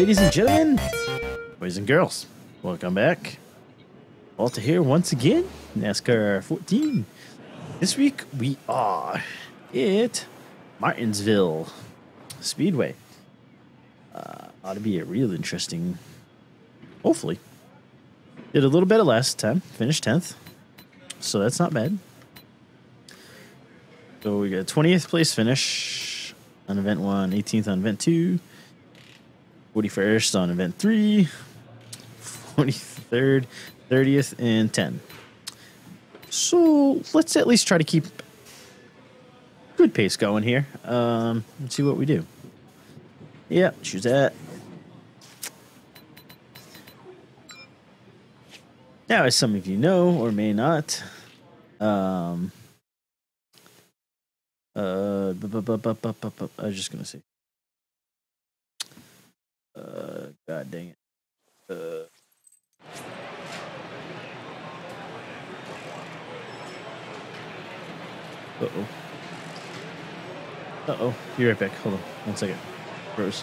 Ladies and gentlemen, boys and girls, welcome back. Walter here once again, NASCAR 14. This week we are at Martinsville Speedway. Ought to be a real interesting, hopefully. Did a little bit of last time, finished 10th, so that's not bad. So we got 20th place finish on event 1, 18th on event 2, 41st on event 3, 43rd, 30th, and 10. So let's at least try to keep good pace going here. Let's see what we do. Yeah, choose that. Now, as some of you know or may not, I was just gonna say, god dang it, uh oh, be right back. Hold on, 1 second, bros.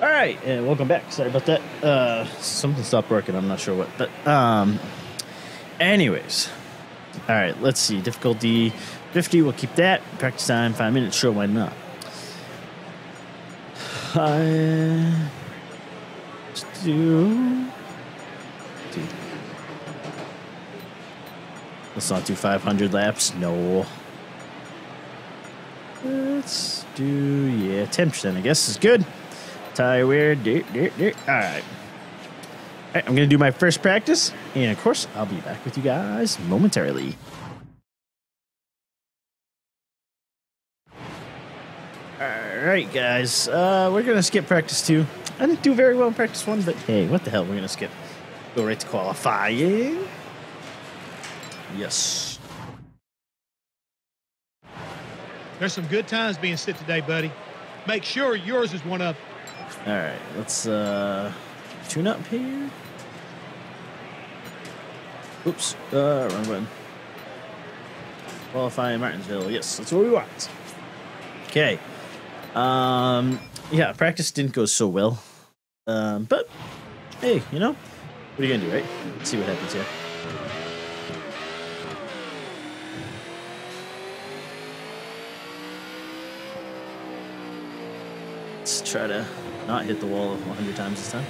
All right, and welcome back. Sorry about that. Something stopped working. I'm not sure what, but anyways. All right, let's see. Difficulty 50, we'll keep that. Practice time, 5 minutes. Sure, why not? Let's do... Let's not do 500 laps. No. Let's do, yeah, 10%, I guess, is good. Tire wear. All right. All right, I'm going to do my first practice, and of course, I'll be back with you guys momentarily. All right, guys, we're going to skip practice 2. I didn't do very well in practice 1, but hey, what the hell, we're going to skip. Go right to qualifying. Yes. There's some good times being set today, buddy. Make sure yours is one of them. All right, let's... tune up here. Oops, wrong button. Qualifying Martinsville. Yes, that's what we want. Okay. Yeah, practice didn't go so well. But hey, you know, what are you gonna do, right? Let's see what happens here. Let's try to not hit the wall 100 times this time.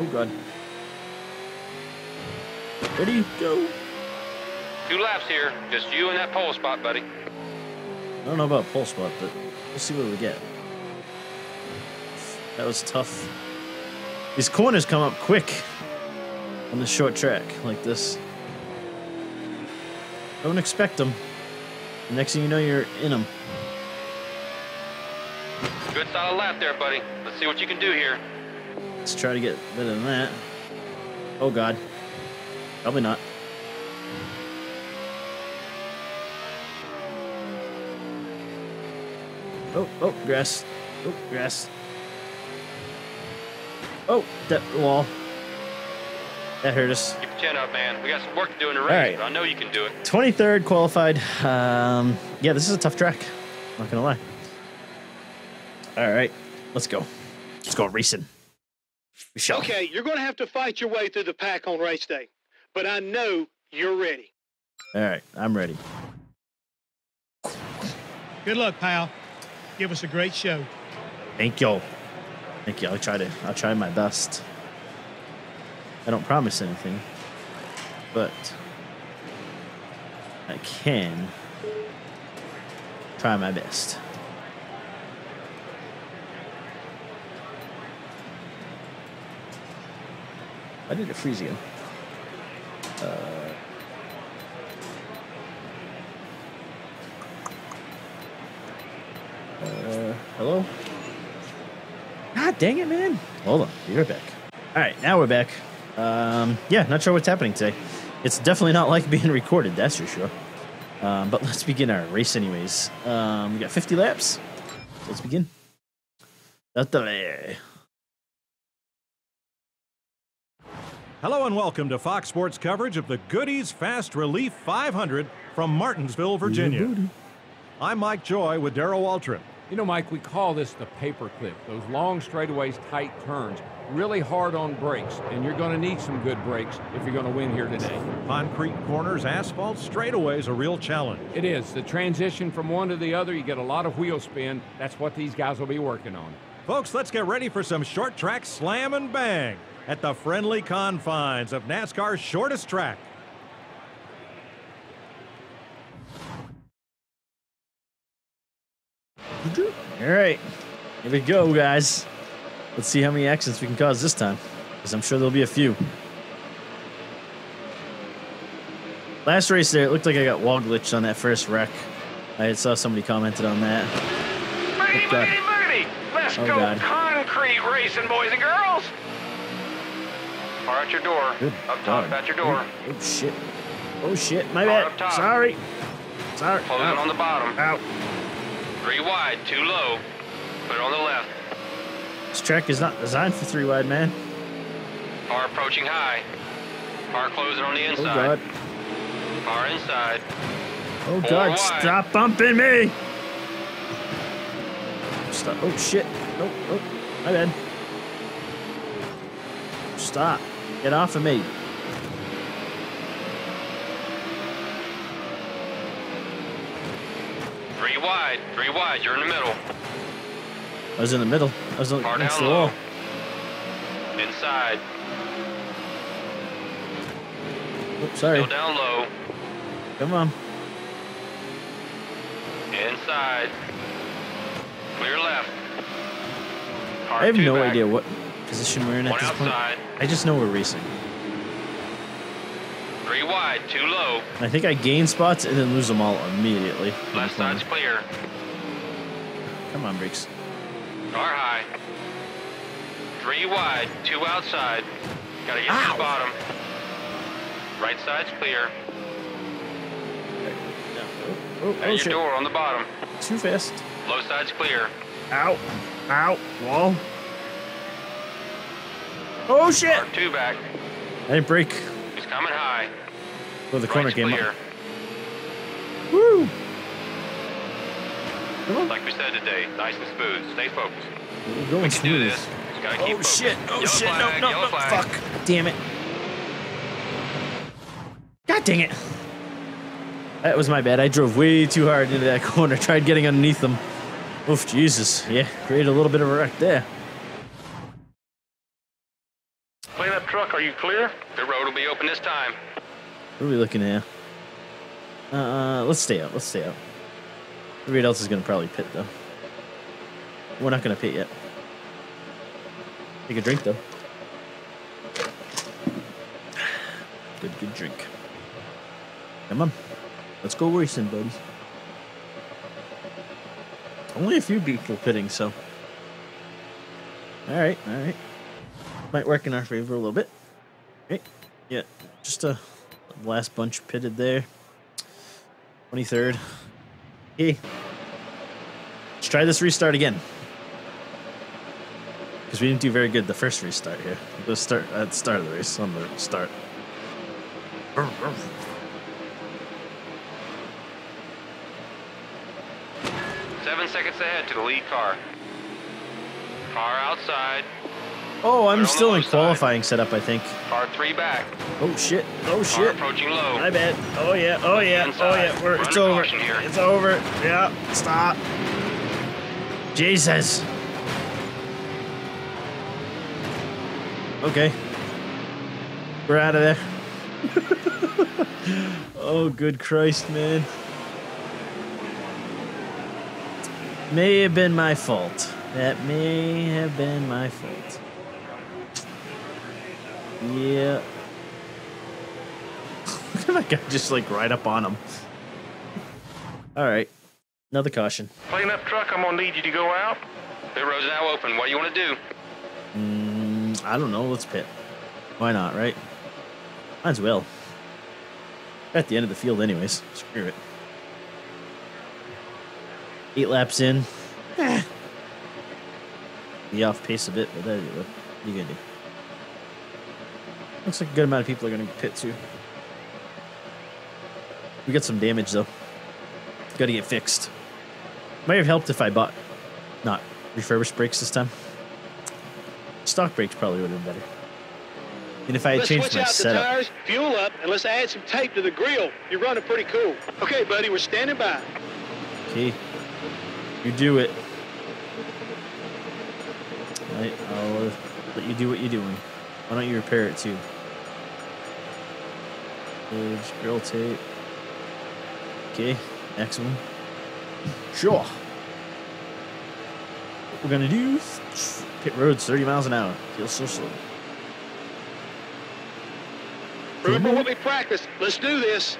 Oh, God. Ready, go. 2 laps here. Just you and that pole spot, buddy. I don't know about pole spot, but we'll see what we get. That was tough. These corners come up quick on this short track like this. Don't expect them. The next thing you know, you're in them. Good solid lap there, buddy. Let's see what you can do here. Let's try to get better than that. Oh, God. Probably not. Oh, oh, grass. Oh, grass. Oh, that wall. That hurt us. Keep your chin up, man. We got some work to do in the race, right. But I know you can do it. 23rd qualified. Yeah, this is a tough track. Not going to lie. All right, let's go. Let's go racing. Okay, you're going to have to fight your way through the pack on race day, but I know you're ready. All right, I'm ready. Good luck, pal. Give us a great show. Thank you. Thank you. I'll try my best. I don't promise anything, but I can try my best. I did it freeze again. Hello? God dang it, man. Hold on. You're back. All right, now we're back. Yeah, not sure what's happening today. It's definitely not like being recorded, that's for sure. But let's begin our race anyways. We got 50 laps. So let's begin. That's the way. Hello and welcome to Fox Sports coverage of the Goody's Fast Relief 500 from Martinsville, Virginia. I'm Mike Joy with Daryl Waltrip. You know, Mike, we call this the paperclip. Those long straightaways, tight turns, really hard on brakes, and you're going to need some good brakes if you're going to win here today. Concrete corners, asphalt straightaways, a real challenge. It is. The transition from one to the other, you get a lot of wheel spin. That's what these guys will be working on. Folks, let's get ready for some short track slam and bang at the friendly confines of NASCAR's shortest track. All right, here we go, guys. Let's see how many accidents we can cause this time, because I'm sure there'll be a few. Last race there, it looked like I got wall glitched on that first wreck. I saw somebody commented on that. Birdie, birdie, birdie! Let's go concrete racing, boys and girls! Car at your door. Good up top, at your door. Oh, shit. Oh, shit. My bad. Sorry. Sorry. Hold it on the bottom. Out. 3 wide, too low. Put it on the left. This track is not designed for 3 wide, man. Car approaching high. Car closing on the inside. Oh, God. Car inside. Oh, God. Stop bumping me. Stop. Oh, shit. Nope. Nope. My bad. Stop. Get off of me. Wide, you're in the middle. I was in the middle. I was against the wall. Inside. Oops, sorry. Still down low. Come on. Inside. Clear left. Car I have no back. Idea what position we're in at this outside. Point. I just know we're racing. 3 wide, too low. I think I gain spots and then lose them all immediately. Left side's clear. Come on, brakes. Car high. 3 wide, 2 outside. Gotta get to the bottom. Right side's clear. And your door on the bottom. Too fast. Low side's clear. Ow. Ow. Wall. Oh, shit. Car 2 back. I didn't brake. He's coming high. Oh, the corner came up. Woo. Like we said today, nice and smooth. Stay focused. We're going to do this. Just gotta keep focused. Shit! Oh yellow shit! Flag, no! No! No! Fuck! Damn it! God dang it! That was my bad. I drove way too hard into that corner. Tried getting underneath them. Oof! Jesus! Yeah, created a little bit of a wreck there. Clean up truck. Are you clear? The road will be open this time. What are we looking at? Let's stay out. Let's stay out. Everybody else is going to probably pit, though. We're not going to pit yet. Take a drink, though. Good drink. Come on. Let's go racing, buddies. Only a few people pitting, so. Alright, alright. Might work in our favor a little bit. Right? Yeah, just a last bunch pitted there. 23rd. Okay. Let's try this restart again. Because we didn't do very good the first restart here. Let's start at the start of the race on the start. Seven seconds ahead to the lead car. Car outside. Oh, I'm still in qualifying setup, I think. Car 3 back. Oh, shit. Oh, shit. Car approaching low. I bet. Oh, yeah. Oh, yeah. Oh, yeah. It's over. It's over. Yeah. Stop. Jesus. Okay. We're out of there. Oh, good Christ, man. May have been my fault. That may have been my fault. Yeah. Look at that guy just like right up on him. Alright. Another caution. Clean up truck, I'm gonna need you to go out. The road's now open. What do you wanna do? I don't know, let's pit. Why not, right? Might as well. We're at the end of the field anyways. Screw it. 8 laps in. Be off pace a bit, but there you go. What are you gonna do? Looks like a good amount of people are going to pit, too. We got some damage, though. Got to get fixed. Might have helped if I bought not refurbished brakes this time. Stock brakes probably would have been better. And if I had changed my setup. Let's switch out the tires, fuel up, and let's add some tape to the grill. You're running pretty cool. Okay, buddy, we're standing by. Okay. You do it. All right, I'll let you do what you're doing. Why don't you repair it, too? Grill tape. Okay, excellent. Sure. What we're going to do... Pit roads, 30 miles an hour. Feels so slow. Remember what we practiced. Let's do this.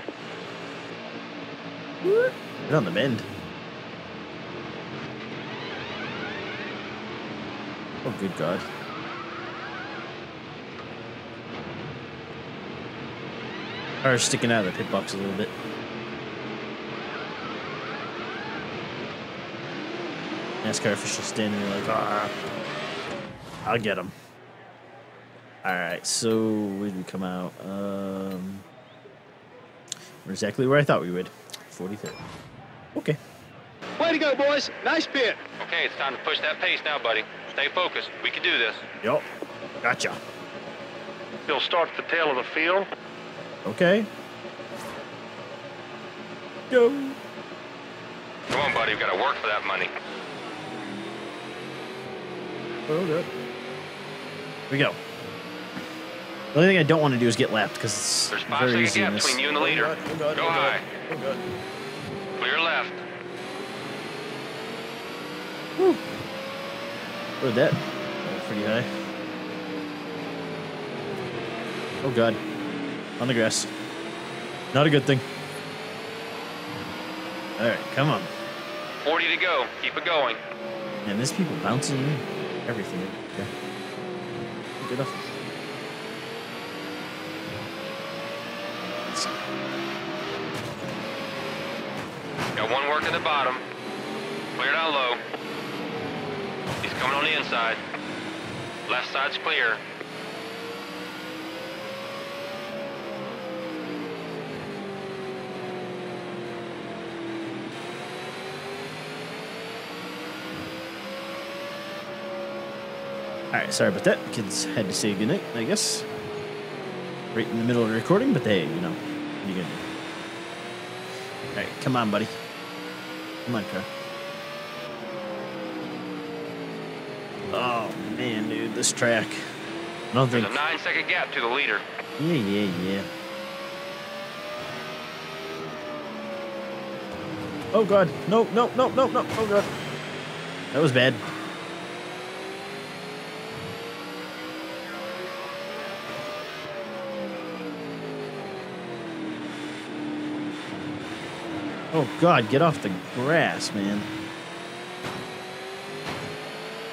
Get on the bend. Oh, good God. Car's sticking out of the pit box a little bit. NASCAR official standing there like, ah, I'll get him. All right, so where did we come out? We're exactly where I thought we would. 43rd. Okay. Way to go, boys. Nice pit. Okay, it's time to push that pace now, buddy. Stay focused. We can do this. Yup. Gotcha. You'll start at the tail of the field. Okay. Go. Come on, buddy. We've got to work for that money. Oh, good. Here we go. The only thing I don't want to do is get lapped because it's there's 5 seconds gap between you and the leader. Go high. Clear left. Woo. Where'd that? Pretty high. Oh God. On the grass. Not a good thing. All right, come on. 40 to go. Keep it going. And there's people bouncing everything. Okay. Good enough. Got one working the bottom. Cleared out low. He's coming on the inside. Left side's clear. Alright, sorry about that. Kids had to say goodnight, I guess. Right in the middle of the recording, but hey, you know, what are you gonna do? Alright, come on, buddy. Come on, car. Oh, man, dude, this track. I don't think... There's a 9-second gap to the leader. Yeah. Oh, God. No. Oh, God. That was bad. Oh, God, get off the grass, man.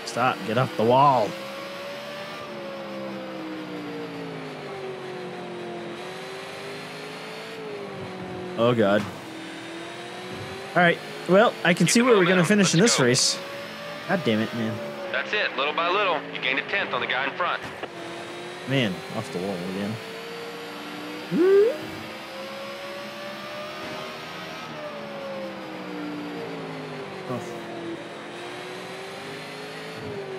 Stop, get off the wall. Oh, God. All right, well, I can see where we're going to finish in this race. God damn it, man. That's it, little by little. You gained a tenth on the guy in front. Man, off the wall again. Woo!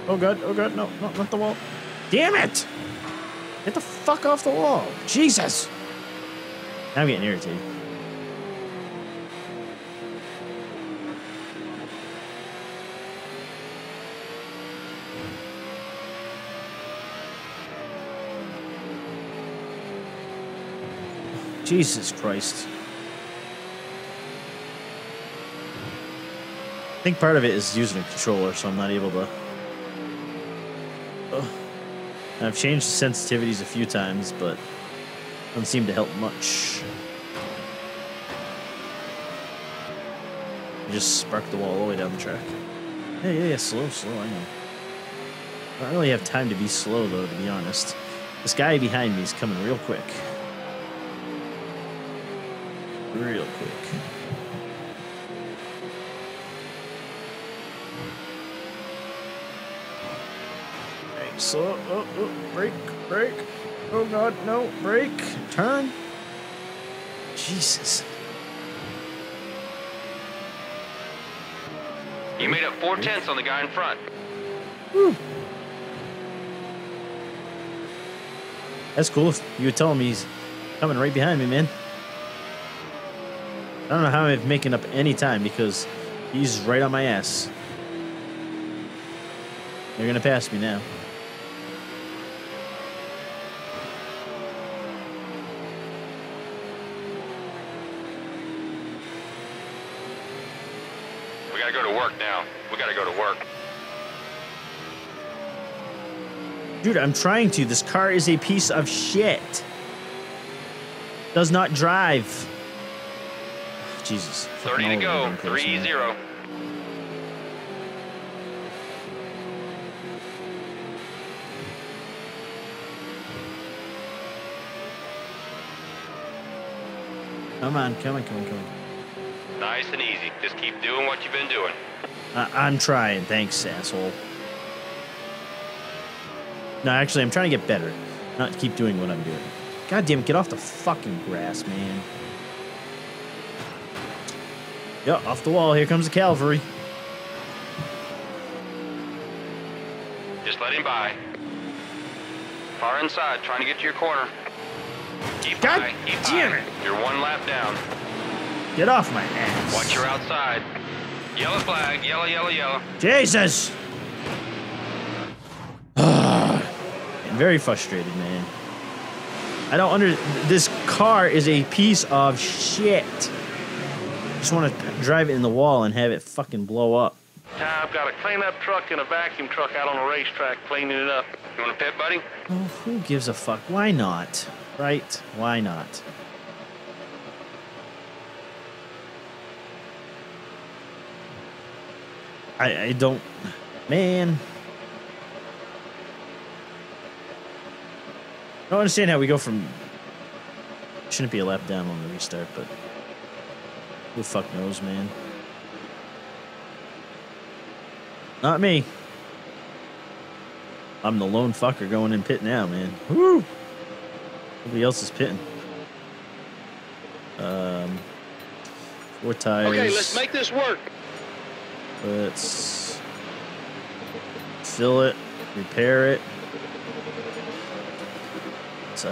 Oh god, no, not the wall. Damn it! Get the fuck off the wall. Jesus! Now I'm getting irritated. Jesus Christ. I think part of it is using a controller, so I'm not able to. Ugh. And I've changed the sensitivities a few times, but doesn't seem to help much. I just sparked the wall all the way down the track. Yeah, slow, I know. I don't really have time to be slow, though, to be honest. This guy behind me is coming real quick. Slow, brake. Oh God, no, brake, turn. Jesus. You made up 4/10 on the guy in front. Whew. That's cool. If you would tell him he's coming right behind me, man. I don't know how I'm making up any time because he's right on my ass. They're going to pass me now. We got to go to work now. We got to go to work. Dude, I'm trying to. This car is a piece of shit. Does not drive. Jesus. 30 to go. 3-0. Come on, come on, come on, come on. Nice and easy. Just keep doing what you've been doing. I'm trying. Thanks, asshole. No, actually, I'm trying to get better. Not keep doing what I'm doing. God damn it, get off the fucking grass, man. Yeah, off the wall. Here comes the cavalry. Just let him by. Far inside, trying to get to your corner. Keep God by, keep damn by. It. You're one lap down. Get off my ass. Watch your outside. Yellow flag, yellow, yellow, yellow. Jesus! Very frustrated, man. I don't under... This car is a piece of shit. Just want to drive it in the wall and have it fucking blow up. I've got a cleanup truck and a vacuum truck out on a racetrack cleaning it up. You want a pit, buddy? Oh, who gives a fuck? Why not? Right? Why not? I don't... Man... I don't understand how we go from... Shouldn't be a lap down on the restart, but... Who the fuck knows, man? Not me. I'm the lone fucker going in pit now, man. Woo! Nobody else is pitting. 4 tires. Okay, let's make this work. Let's... Fill it. Repair it. To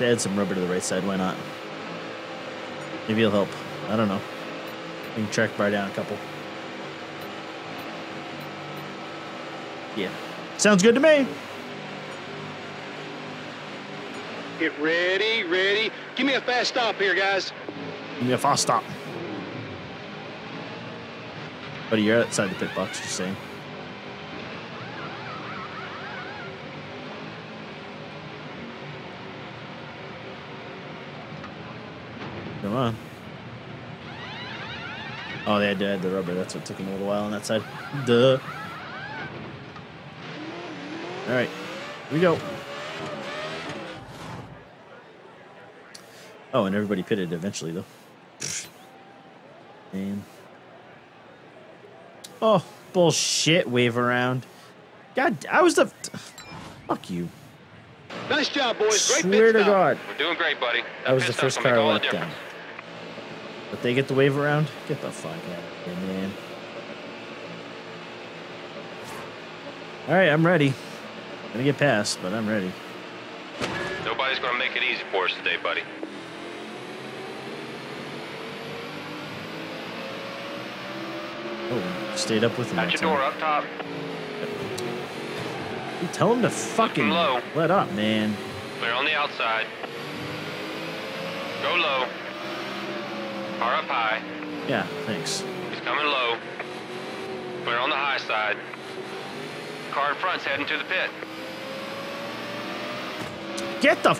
add some rubber to the right side, why not? Maybe it'll help. I don't know. We can track bar down a couple. Yeah. Sounds good to me. Get ready, ready. Give me a fast stop here, guys. Give me a fast stop. Buddy, you're outside the pit box, just saying. Come on. Oh, they had to add the rubber. That's what took them a little while on that side. Duh. All right. Here we go. Oh, and everybody pitted eventually, though. Man. Oh, bullshit. Wave around. God, I was the... Fuck you. Nice job, boys. Great pit stop. Swear to God. We're doing great, buddy. That was the first car I let down. But they get the wave around? Get the fuck out of here, man. Alright, I'm ready. Gonna get past, but I'm ready. Nobody's gonna make it easy for us today, buddy. Oh, stayed up with me. Got your door up top. You tell him to fucking low. Let up, man. Clear on the outside. Go low. Car up high. Yeah, thanks. He's coming low. Clear on the high side. Car in front's heading to the pit. Get the...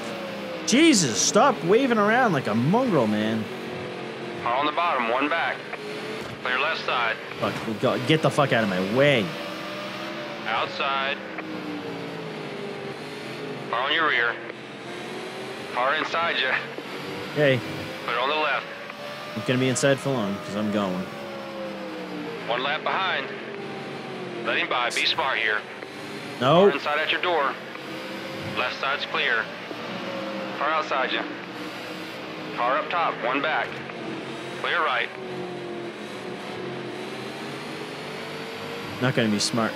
Jesus, stop waving around like a mongrel, man. Car on the bottom, one back. Clear left side. Fuck, get the fuck out of my way. Outside. Car on your rear. Car inside you. Hey. Put it on the left. I'm gonna be inside for long because I'm going. One lap behind. Let him by. Be smart here. No. Car inside at your door. Left side's clear. Car outside you. Car up top. One back. Clear right. Not going to be smart.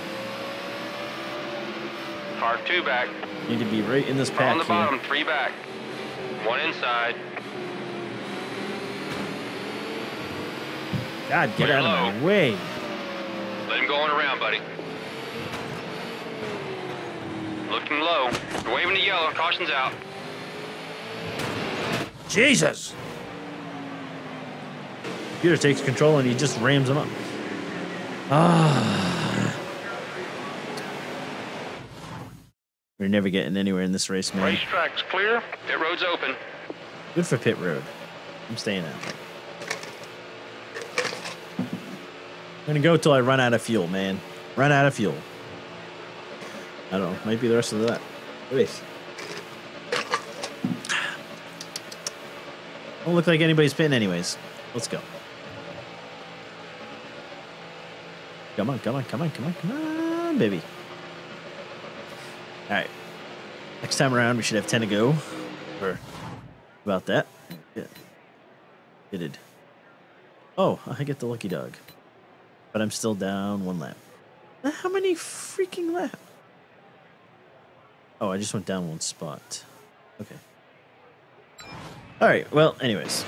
Par two back. Need to be right in this pack. On the bottom, three back. One inside. God, get out of my way. Let him go on around, buddy. Looking low. You're waving to yellow. Caution's out. Jesus! Computer takes control and he just rams him up. Ah. We're never getting anywhere in this race, man. Racetrack's clear. Pit road's open. Good for pit road. I'm staying out. I'm gonna go till I run out of fuel, man. Run out of fuel. I don't know. Might be the rest of that. Wait. Don't look like anybody's pitting, anyways. Let's go. Come on, come on, come on, come on, come on, baby. All right. Next time around, we should have 10 to go. Or about that. Yeah. It did. Oh, I get the lucky dog. But I'm still down one lap. How many freaking laps? Oh, I just went down one spot. Okay. All right. Well, anyways.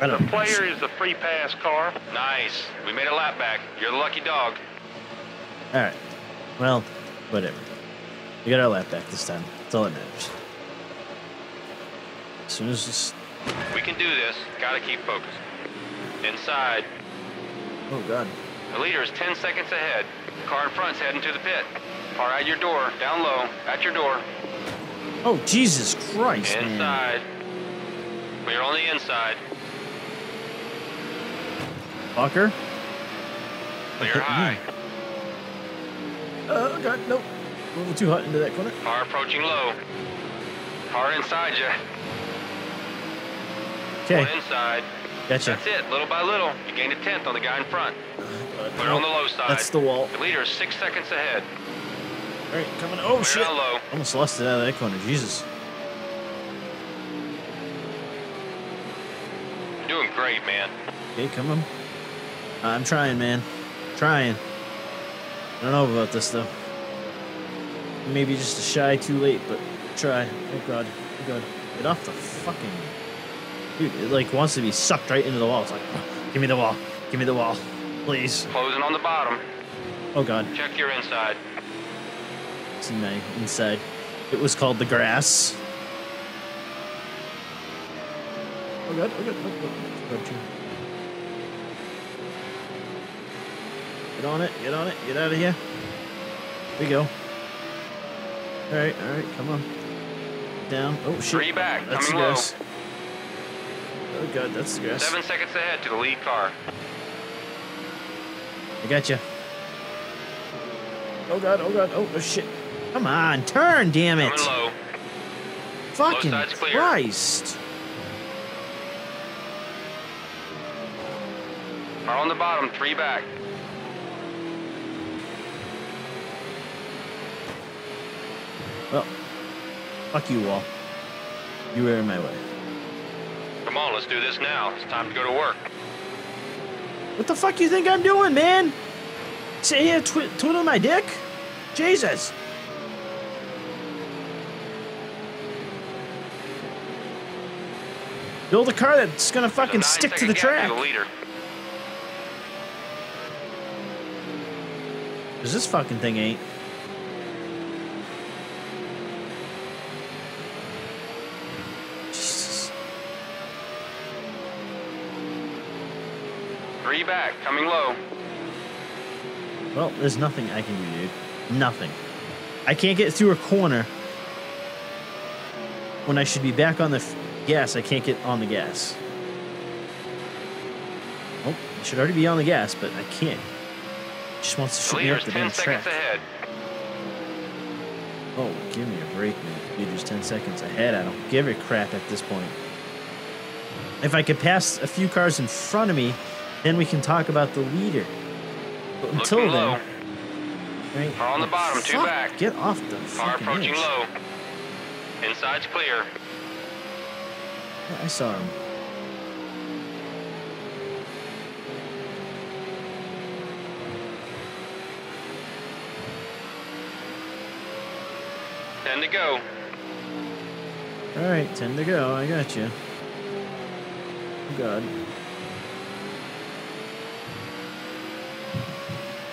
The player is the free pass car. Nice. We made a lap back. You're the lucky dog. All right. Well, whatever. We got our lap back this time. That's all that matters. As soon as this... We can do this. Got to keep focused. Inside. Oh, God. The leader is 10 seconds ahead. The car in front's heading to the pit. Par at your door, down low, at your door. Oh, Jesus Christ. Inside. Man. We're on the inside. Walker. Clear high. Oh, God, nope. A little too hot into that corner. Car approaching low. Car inside you. Okay. Inside. Gotcha. That's it, little by little. You gained a tenth on the guy in front. We're on the low side. That's the wall. The leader is 6 seconds ahead. All right, coming. Oh, we're shit. Low. Almost lost it out of that corner. Jesus. You're doing great, man. Okay, come on. I'm trying, man. Trying. I don't know about this, though. Maybe just a shy too late, but try. Oh, God. Oh, God. Get off the fucking... Dude, it, like, wants to be sucked right into the wall. It's like, oh, give me the wall. Give me the wall. Please. Closing on the bottom. Oh, God. Check your inside. It's in my inside. It was called the grass. Oh, God. Oh, God. Oh, God. Oh, God. Get on it. Get on it. Get out of here. There we go. All right. All right. Come on. Down. Oh, shit. Three back. That's coming low. Oh, God, that's the grass. 7 seconds ahead to the lead car. I got you. Oh, God, oh, God, oh, oh, shit. Come on, turn, damn it. Low. Fucking low Christ. Are on the bottom, three back. Well, fuck you, Wall. You were in my way. Come on, let's do this now. It's time to go to work. What the fuck you think I'm doing, man? Sit here twiddling my dick? Jesus. Build a car that's gonna fucking stick to the track. Because this fucking thing ain't. Three back, coming low. Well, there's nothing I can do, dude. Nothing. I can't get through a corner when I should be back on the gas. I can't get on the gas. Oh, I should already be on the gas, but I can't. It just wants to shoot me up the damn track. Ahead. Oh, give me a break, man. You're just 10 seconds ahead. I don't give a crap at this point. If I could pass a few cars in front of me, then we can talk about the leader. But until then, right? On the bottom, two back. Get off the car approaching low. Inside's clear. Yeah, I saw him. 10 to go. All right, 10 to go. I got you. God.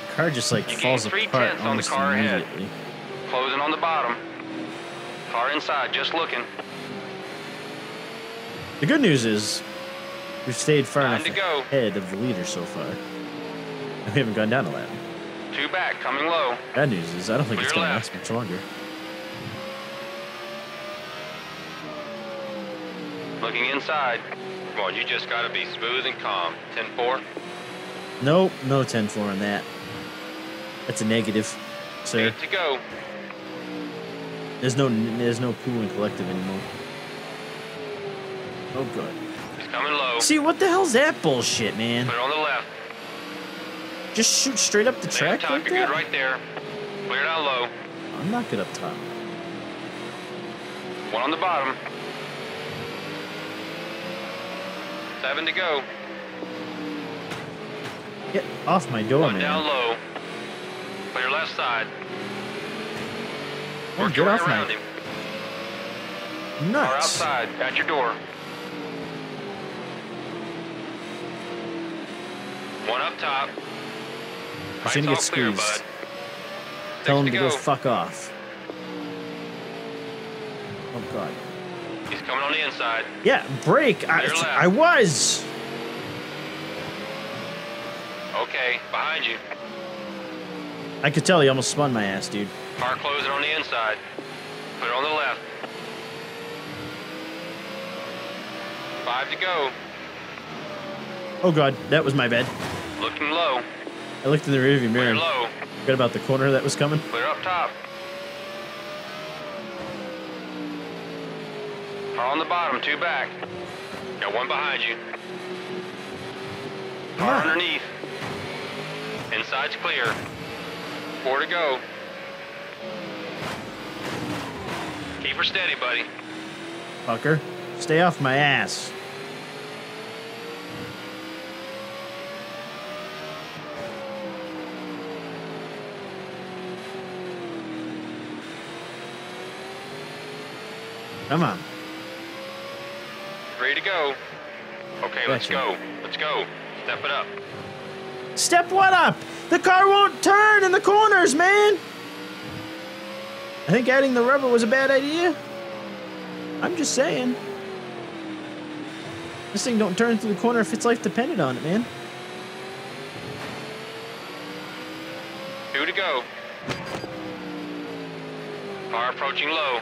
The car just like falls apart almost on the car ahead. Closing on the bottom. Car inside, just looking. The good news is we've stayed far enough ahead of the leader so far. We haven't gone down a lap. Two back, coming low. Bad news is I don't think it's going to last much longer. Looking inside. Come on, you just got to be smooth and calm. 10-4? Nope, no 10-4 on that. That's a negative, sir. 8 to go. There's no pool and collective anymore. Oh, good. He's coming low. See, what the hell's that bullshit, man? Put it on the left. Just shoot straight up the track top, like that? You're good right there. Cleared out low. I'm not good up top. One on the bottom. 7 to go. Get off my door, man. One down low. Clear left side. Oh, get off my door. Nuts. Or outside, at your door. One up top. He's gonna get squeezed. Clear, tell him to go fuck off. Oh, God. He's coming on the inside. Yeah, brake. I was. Okay, behind you. I could tell he almost spun my ass, dude. Car closing on the inside. Put it on the left. 5 to go. Oh, God. That was my bad. Looking low. I looked in the rearview mirror. Low. Forgot about the corner that was coming. Clear up top. Car on the bottom. 2 back. Got one behind you. Car underneath. Inside's clear. 4 to go. Keep her steady, buddy. Fucker. Stay off my ass. Come on. 3 to go. Okay, let's go. Let's go. Step it up. Step what up? The car won't turn in the corners, man. I think adding the rubber was a bad idea. I'm just saying. This thing don't turn through the corner if its life depended on it, man. 2 to go. Car approaching low.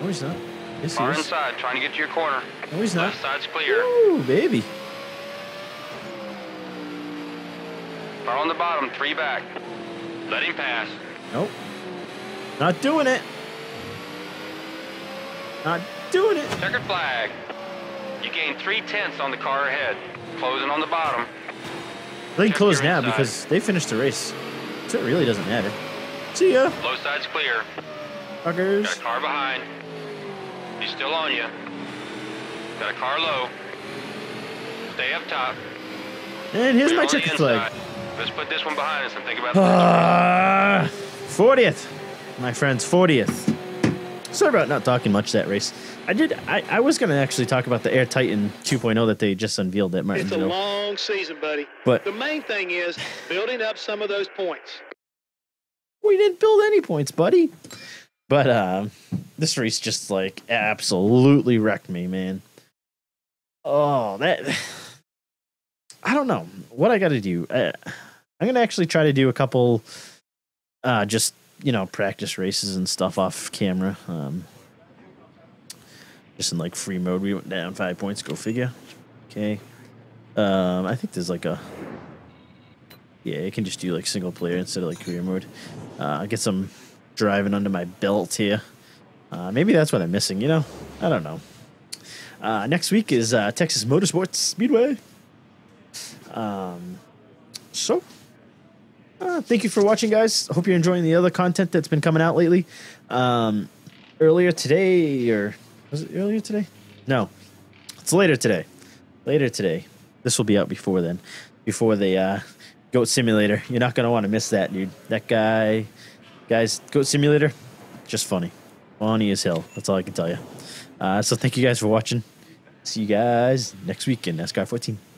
No, he's not. Yes, he is. Inside, trying to get to your corner. No, he's not. Left side's clear. Ooh, baby. Car on the bottom, 3 back. Let him pass. Nope. Not doing it. Not doing it. Checkered flag. You gain 3/10 on the car ahead. Closing on the bottom. They can close now because they finished the race. So it really doesn't matter. See ya. Low side's clear. Fuckers. Got a car behind. He's still on you. Got a car low. Stay up top. And here's my chicken flag. Let's put this one behind us and think about 40th, my friends, 40th. Sorry about not talking much that race. I was going to actually talk about the Air Titan 2.0 that they just unveiled at Martinsville. It's a long season, buddy. But the main thing is building up some of those points. We didn't build any points, buddy. But this race just like absolutely wrecked me, man. Oh, that I don't know what I got to do. I'm gonna actually try to do a couple, just you know, practice races and stuff off camera. Just in like free mode, we went down 5 points. Go figure. Okay. I think there's like a yeah, you can just do like single player instead of like career mode. Get some driving under my belt here. Maybe that's what I'm missing, you know? I don't know. Next week is Texas Motorsports Speedway. Thank you for watching, guys. Hope you're enjoying the other content that's been coming out lately. Earlier today, or was it earlier today? No, it's later today. Later today. This will be out before then. Before the Goat Simulator. You're not going to want to miss that, dude. That guy... Guys, Goat Simulator, just funny. Funny as hell. That's all I can tell you. So thank you guys for watching. See you guys next week in NASCAR 14.